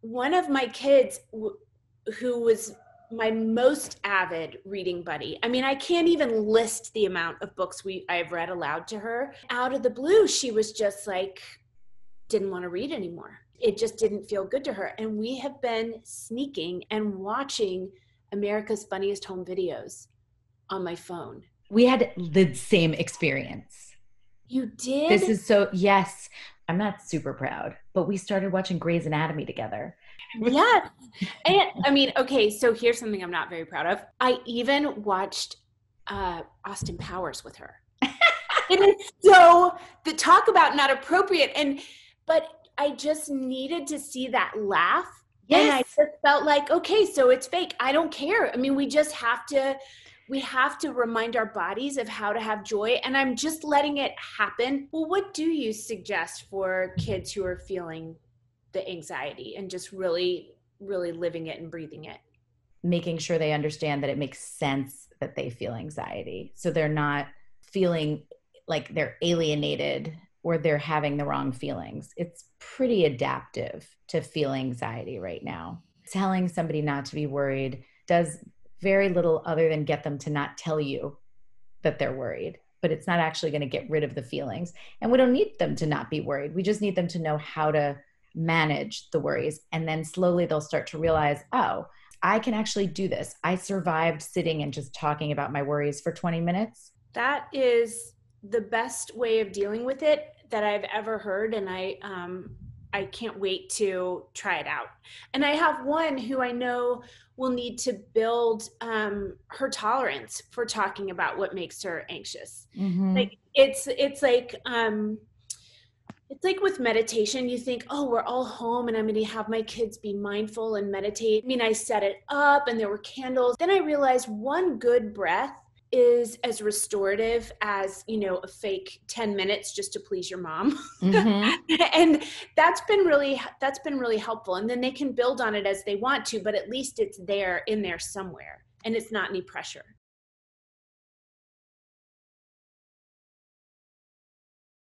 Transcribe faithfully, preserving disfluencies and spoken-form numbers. one of my kids w- who was my most avid reading buddy. I mean, I can't even list the amount of books we I've read aloud to her. Out of the blue, she was just like, didn't want to read anymore. It just didn't feel good to her. And we have been sneaking and watching America's Funniest Home Videos on my phone. We had the same experience. You did? This is so, yes. I'm not super proud, but we started watching Grey's Anatomy together. Yeah. And I mean, okay, so here's something I'm not very proud of. I even watched uh, Austin Powers with her. It is so, the talk about not appropriate. And, but I just needed to see that laugh. Yes. And I just felt like, okay, so it's fake. I don't care. I mean, we just have to, we have to remind our bodies of how to have joy. And I'm just letting it happen. Well, what do you suggest for kids who are feeling the anxiety and just really, really living it and breathing it? Making sure they understand that it makes sense that they feel anxiety. So they're not feeling like they're alienated or they're having the wrong feelings. It's pretty adaptive to feel anxiety right now. Telling somebody not to be worried does very little other than get them to not tell you that they're worried, but it's not actually going to get rid of the feelings. And we don't need them to not be worried. We just need them to know how to manage the worries. And then slowly they'll start to realize, oh, I can actually do this. I survived sitting and just talking about my worries for twenty minutes. That is the best way of dealing with it that I've ever heard. And I, um, I can't wait to try it out. And I have one who I know will need to build um, her tolerance for talking about what makes her anxious. Mm-hmm. Like it's it's like um, it's like with meditation, you think, oh, we're all home and I'm going to have my kids be mindful and meditate. I mean, I set it up and there were candles. Then I realized one good breath is as restorative as, you know, a fake ten minutes just to please your mom. Mm-hmm. And that's been really, that's been really helpful. And then they can build on it as they want to, but at least it's there in there somewhere and it's not any pressure.